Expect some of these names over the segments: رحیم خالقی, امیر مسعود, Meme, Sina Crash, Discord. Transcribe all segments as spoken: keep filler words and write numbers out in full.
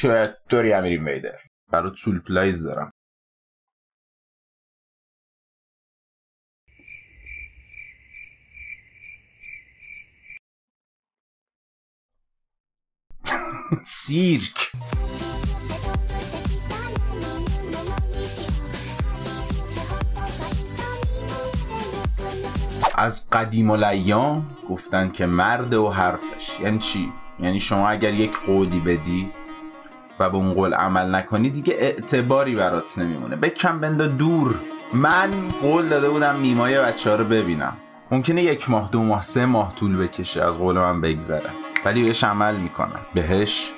شاید داری امیر ویدر. برای تول پلایز دارم. سیرک. از قدیم الایام گفتن که مرد و حرفش. یعنی چی؟ یعنی شما اگر یک قولی بدی و به اون قول عمل نکنی دیگه اعتباری برات نمیمونه. بکم بندا دور. من قول داده بودم میمای بچه ها رو ببینم. ممکنه یک ماه دو ماه سه ماه طول بکشه از قول من بگذره، ولی بهش عمل میکنم. بهش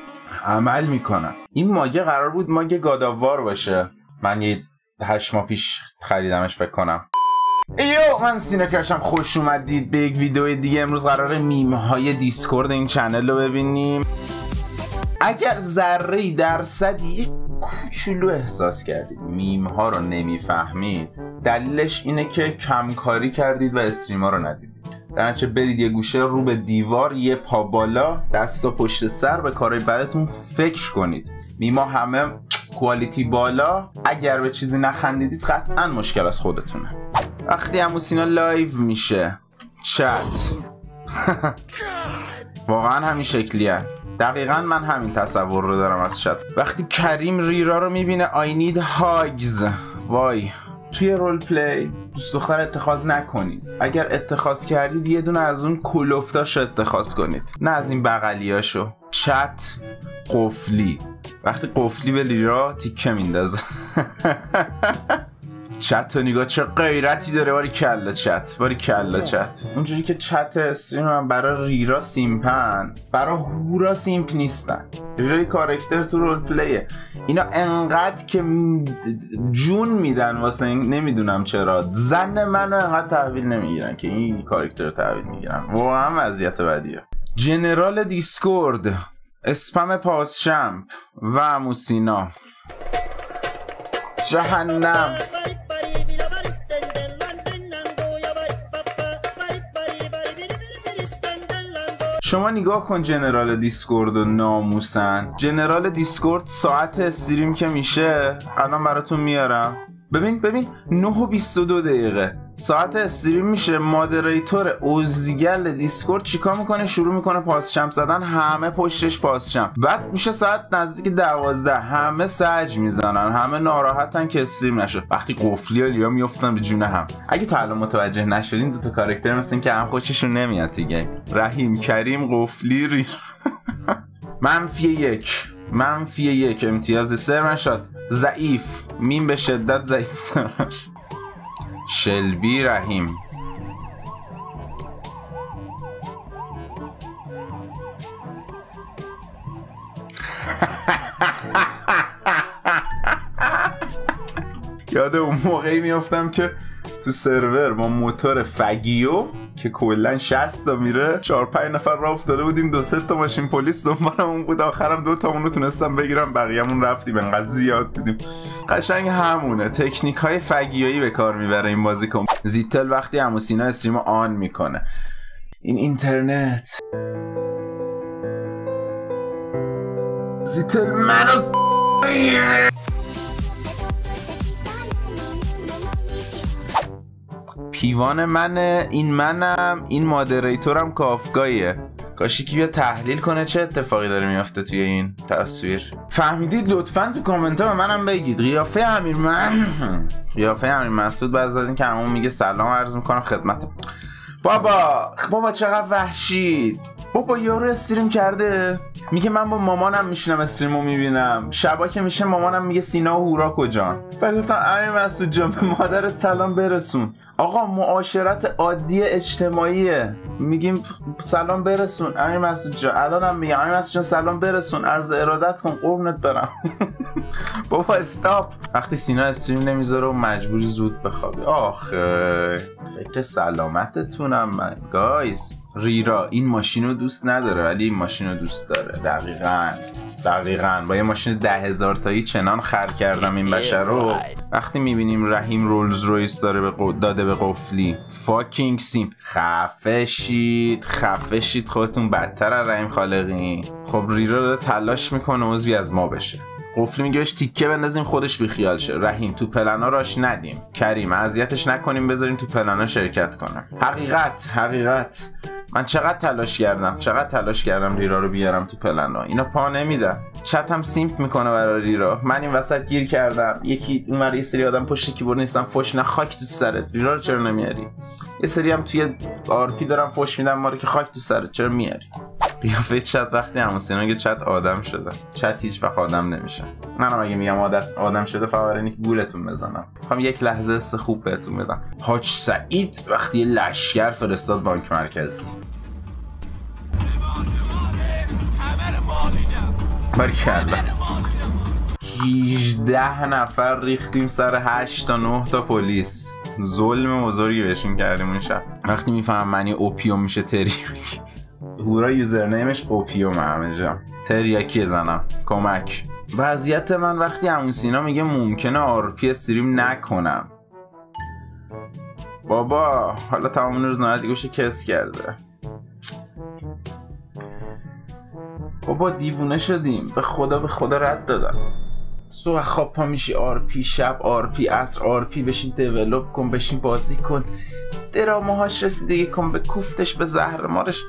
عمل میکنم. این ماگه قرار بود ماگه گاداوار باشه. من یه هشت ماه پیش خریدمش فکر کنم. ایو من سینا کرشم، خوش اومدید به یک ویدیو دیگه. امروز قراره میمه های دیسکورد این چنل رو ببینیم. اگر ذره درصدی کوچولو احساس کردید میم ها رو نمیفهمید، دلیلش اینه که کمکاری کردید و استریم ها رو ندیدید. درنچه برید یه گوشه رو به دیوار، یه پا بالا، دستا پشت سر، به کارهای بعدتون فکر کنید. میما همه کوالیتی بالا. اگر به چیزی نخندیدید قطعا مشکل از خودتونه. وقتی عمو سینا لایو میشه چت واقعا همین شکلیه. دقیقا من همین تصور رو دارم از چت. وقتی کریم ریرا رو میبینه I need hugs. وای. توی رول پلی دوست دختر اتخاذ نکنید. اگر اتخاذ کردید یه دونه از اون کلوفتاشو اتخاذ کنید، نه از این بغلیاشو. چت قفلی. وقتی قفلی به لیرا تیکه میندازه. چت و نگاه چه غیرتی داره. باری کلا چت، باری کلا چت. اونجوری که چت استریم هم برای ریرا سیمپن، برای هورا سیمپ نیستن. ریرای کارکتر تو رول پلیه. اینا انقدر که جون میدن واسه این، نمیدونم چرا زن منو انقدر تحویل نمیگیرن که این کارکتر رو تحویل میگیرن. واقعا وضعیت بدیه. جنرال دیسکورد، اسپم پاس شمپ و عمو سینا. جهنم. شما نگاه کن جنرال دیسکورد و ناموسن. جنرال دیسکورد ساعت استریم که میشه الان براتون میارم. ببین ببین نه و بیست و دو دقیقه ساعت استریم میشه. مادریتور اوزگل دیسکورد چیکار میکنه؟ شروع میکنه پاس شمپ زدن. همه پشتش پاس شمپ. بعد میشه ساعت نزدیک دوازده، همه سج میزنن، همه ناراحتن که استریم نشه. وقتی قفلی و لیا میافتن به جون هم. اگه تا الان متوجه نشدین دو تا کاراکتر مثل این که هم خوششون نمیاد دیگه. رحیم، کریم، قفلی، ری. منفی یک، منفی یک امتیاز سرمن شد. ضعیف میم، به شدت ضعیف سرمن. شلبی، رحیم. یاد اون موقعی میافتم که تو سرور با موتور فگیو که کلا شصت تا میره، چهار پنج نفر راه افتاده بودیم، دو سه تا ماشین پلیس دنبالمون بود. آخرم دو تامون رو تونستم بگیرم، بقیه‌مون رفتیم. انقدر زیاد بودیم. قشنگ همونه تکنیک‌های فگیایی به کار میبره این بازیکن. زیتل وقتی عمو سینا استریم آن میکنه، این اینترنت زیتل منو پیوان منه. این منم، این مادریتورم کافگاییه. کاشی که بیا تحلیل کنه چه اتفاقی داره میافته توی این تصویر. فهمیدید؟ لطفاً تو کامنت ها به منم بگید. قیافه امیر من قیافه امیر مسعود بعد از این که همون میگه سلام عرض میکنم خدمت. بابا بابا چقدر وحشید. بابا یارو استریم کرده میگه من با مامانم میشینم استریمو میبینم. شبا که میشه مامانم میگه سینا و هورا کجان؟ و گفتم امیر مسعود جان به مادرت سلام برسون. آقا معاشرت عادی اجتماعیه، میگیم سلام برسون. امیر مسعود جان الانم میگم امیر مسعود جان سلام برسون، عرض ارادت کن، قربونت برم. بابا استاپ. وقتی سینا استریم نمیذاره و مجبوری زود بخوابی. آخه فکر سلامتتونم من گایز. ریرا این ماشین رو دوست نداره ولی این ماشین رو دوست داره. دقیقاً دقیقاً با یه ماشین ده هزار تایی چنان خر کردم این بشر رو. وقتی میبینیم رحیم رولز رویس داره به قو... داده به قفلی فاکینگ سیم. خفه شید خفه شید خودتون بدتر از رحیم خالقی. خب ریرا داره تلاش میکنه عضوی از ما بشه. قفلی میگه بهش تیکه بندازیم خودش بیخیال شه. رحیم تو پلنا راش ندیم. کریم اذیتش نکنیم بذاریم تو پلنا شرکت کنه. حقیقت حقیقت من چقدر تلاش کردم چقدر تلاش کردم ریرا رو بیارم تو پلنا، اینا پا نمیدن. چت هم سیمپ میکنه برای ریرا. من این وسط گیر کردم، یکی اونور یه سری آدم پشت کیبورد نیستن فوش نه خاک تو سرت. ریرا رو چرا نمیاری؟ یه سری هم توی آر پی دارم فوش میدم ما رو که خاک تو سرت چرا میاری؟ قیافه چت وقتی عمو سینا میگه چت آدم شده، چت هیچ وقت آدم نمیشه. منم اگه میگم عادت آدم شده فوارینی که گولتون بزنم. میخوام یک لحظه است خوب بهتون بدم. حاج سعید وقتی لشگر فرستاد بانک مرکزی برکلا هجده نفر ریختیم سر هشت تا نه تا پلیس. ظلم بزرگی بهشون کردیم اون شب. وقتی میفهمم معنی اوپیوم میشه تریاکی. هورا یوزرنیمش اوپیوم همه جا. تریاکی زنم کمک. وضعیت من وقتی عمو سینا میگه ممکنه آرپی استریم نکنم. بابا حالا تمام روز نهایت گوشه کس کرده. بابا دیوونه شدیم به خدا به خدا رد دادم. صبح خواب پا میشی آرپی، شب آرپی، عصر آرپی، بشین دیولوب کن، بشین بازی کن، دراماهاش رسیدگی کن، به کوفتش به زهر مارش.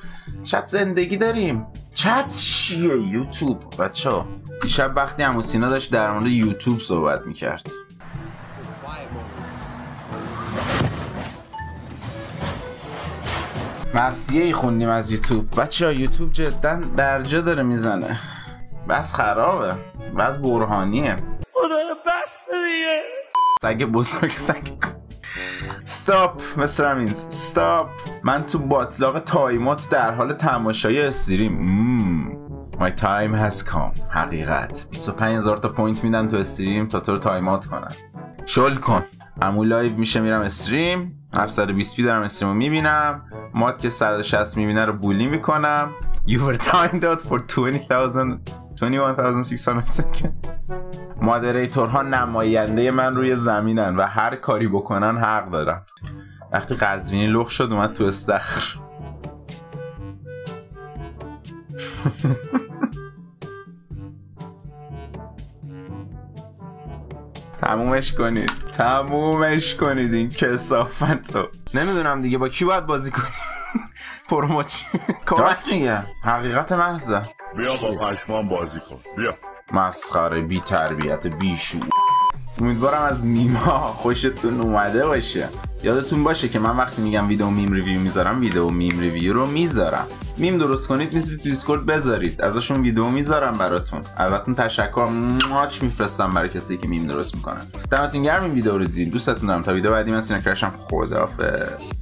چت زندگی داریم. چت چیه؟ یوتیوب بچه ها. شب وقتی عمو سینا داشت در مورد یوتیوب صحبت میکرد مرسیه ای خوندیم از یوتیوب. بچه ها یوتیوب جدا درجه داره میزنه. بس خرابه، بس برهانیه. اونا بس دیگه. سگ بزرگ سگ. استاپ مستر امینز استاپ. من تو باطلاق تایمات در حال تماشای استریم. My time has come. حقیقت. بیست و پنج هزار تا پوینت میدن تو استریم تا تو رو تایمات کنن. شل کن. عمو لایو میشه میرم استریم. هفتصد و بیست پی دارم استریمو میبینم. ماد که صد و شصت میبینه رو بولی میکنم. You were timed out for twenty thousand twenty-one thousand six hundred seconds. مادریتورها نماینده من روی زمینن و هر کاری بکنن حق دارن. وقتی قزوینی لخ شد اومد تو استخر. تمومش کنید تمومش کنید این کثافت رو. نمیدونم دیگه با کی باید بازی کنیم. پروموچی کاش میگم حقیقت محضه. بیا با پشمان بازی کن. بیا مسخره بی تربیت بی شعور. امیدوارم از میما خوشتون اومده باشه. یادتون باشه که من وقتی میگم ویدیو میم ریویو میذارم ویدیو میم ریویو رو میذارم. میم درست کنید میتونید تو دیسکورد بذارید ازشون ویدیو میذارم براتون. البته تشکر ماچ میفرستم برای کسی که میم درست میکنه. دمتون گرم این ویدیو رو دیدید. دوستتون دارم. تا ویدیو بعدی من سینا کرشم. خداحافظ.